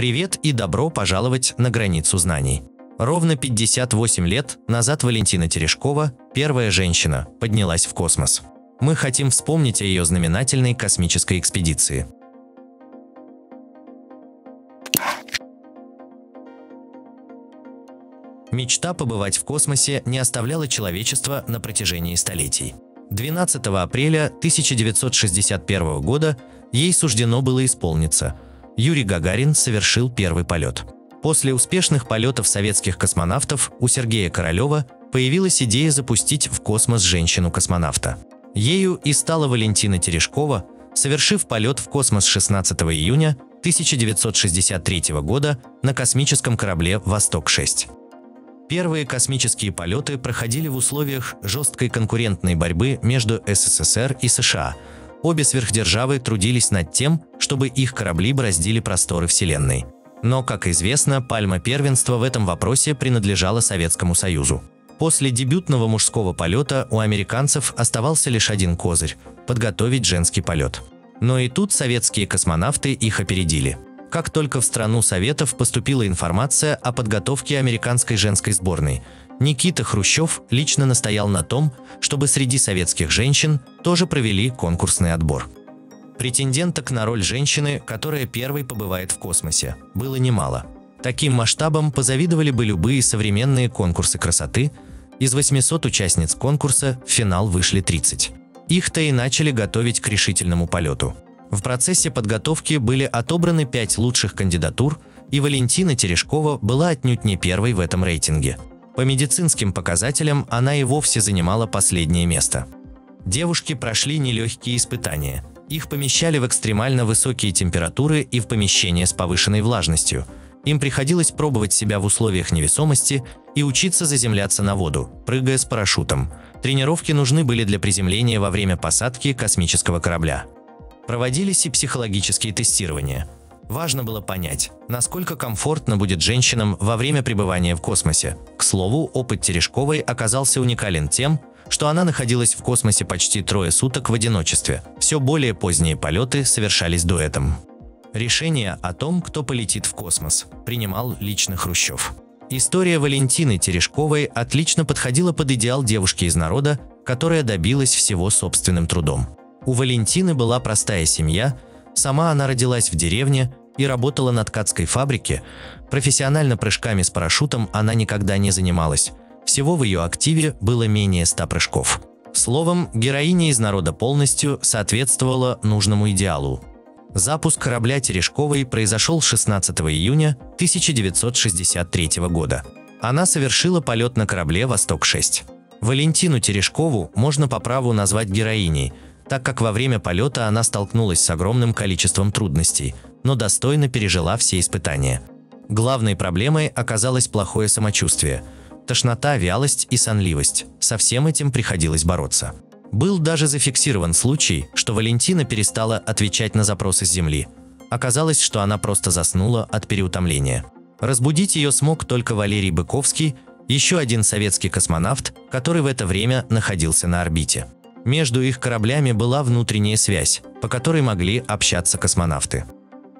Привет и добро пожаловать на границу знаний. Ровно 58 лет назад Валентина Терешкова, первая женщина, поднялась в космос. Мы хотим вспомнить о ее знаменательной космической экспедиции. Мечта побывать в космосе не оставляла человечество на протяжении столетий. 12 апреля 1961 года ей суждено было исполниться. Юрий Гагарин совершил первый полет. После успешных полетов советских космонавтов у Сергея Королева появилась идея запустить в космос женщину-космонавта. Ею и стала Валентина Терешкова, совершив полет в космос 16 июня 1963 года на космическом корабле «Восток-6». Первые космические полеты проходили в условиях жесткой конкурентной борьбы между СССР и США. Обе сверхдержавы трудились над тем, чтобы их корабли бороздили просторы Вселенной. Но, как известно, пальма первенства в этом вопросе принадлежала Советскому Союзу. После дебютного мужского полета у американцев оставался лишь один козырь – подготовить женский полет. Но и тут советские космонавты их опередили. Как только в страну Советов поступила информация о подготовке американской женской сборной, Никита Хрущев лично настоял на том, чтобы среди советских женщин тоже провели конкурсный отбор. Претенденток на роль женщины, которая первой побывает в космосе, было немало. Таким масштабам позавидовали бы любые современные конкурсы красоты. Из 800 участниц конкурса в финал вышли 30. Их-то и начали готовить к решительному полету. В процессе подготовки были отобраны 5 лучших кандидатур, и Валентина Терешкова была отнюдь не первой в этом рейтинге. По медицинским показателям она и вовсе занимала последнее место. Девушки прошли нелегкие испытания. Их помещали в экстремально высокие температуры и в помещения с повышенной влажностью. Им приходилось пробовать себя в условиях невесомости и учиться заземляться на воду, прыгая с парашютом. Тренировки нужны были для приземления во время посадки космического корабля. Проводились и психологические тестирования. Важно было понять, насколько комфортно будет женщинам во время пребывания в космосе. К слову, опыт Терешковой оказался уникален тем, что она находилась в космосе почти 3 суток в одиночестве. Все более поздние полеты совершались дуэтом. Решение о том, кто полетит в космос, принимал лично Хрущев. История Валентины Терешковой отлично подходила под идеал девушки из народа, которая добилась всего собственным трудом. У Валентины была простая семья, сама она родилась в деревне и работала на ткацкой фабрике, профессионально прыжками с парашютом она никогда не занималась. Всего в ее активе было менее 100 прыжков. Словом, героиня из народа полностью соответствовала нужному идеалу. Запуск корабля Терешковой произошел 16 июня 1963 года. Она совершила полет на корабле «Восток-6». Валентину Терешкову можно по праву назвать героиней, так как во время полета она столкнулась с огромным количеством трудностей, но достойно пережила все испытания. Главной проблемой оказалось плохое самочувствие – тошнота, вялость и сонливость. Со всем этим приходилось бороться. Был даже зафиксирован случай, что Валентина перестала отвечать на запросы с Земли. Оказалось, что она просто заснула от переутомления. Разбудить ее смог только Валерий Быковский, еще один советский космонавт, который в это время находился на орбите. Между их кораблями была внутренняя связь, по которой могли общаться космонавты.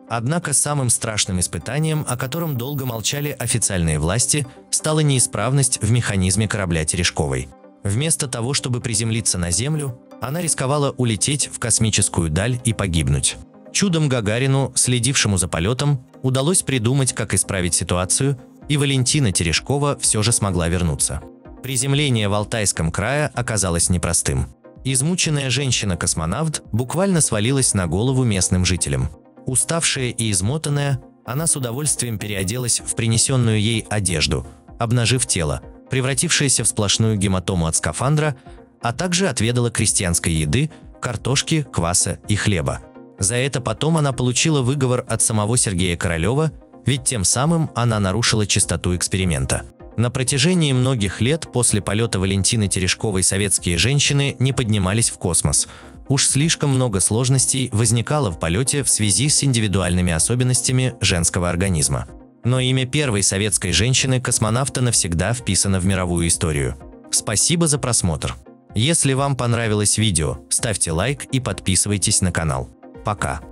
Однако самым страшным испытанием, о котором долго молчали официальные власти, стала неисправность в механизме корабля Терешковой. Вместо того, чтобы приземлиться на Землю, она рисковала улететь в космическую даль и погибнуть. Чудом Гагарину, следившему за полетом, удалось придумать, как исправить ситуацию, и Валентина Терешкова все же смогла вернуться. Приземление в Алтайском крае оказалось непростым. Измученная женщина-космонавт буквально свалилась на голову местным жителям. Уставшая и измотанная, она с удовольствием переоделась в принесенную ей одежду, обнажив тело, превратившееся в сплошную гематому от скафандра, а также отведала крестьянской еды, картошки, кваса и хлеба. За это потом она получила выговор от самого Сергея Королева, ведь тем самым она нарушила чистоту эксперимента. На протяжении многих лет после полета Валентины Терешковой советские женщины не поднимались в космос. Уж слишком много сложностей возникало в полете в связи с индивидуальными особенностями женского организма. Но имя первой советской женщины-космонавта навсегда вписано в мировую историю. Спасибо за просмотр. Если вам понравилось видео, ставьте лайк и подписывайтесь на канал. Пока.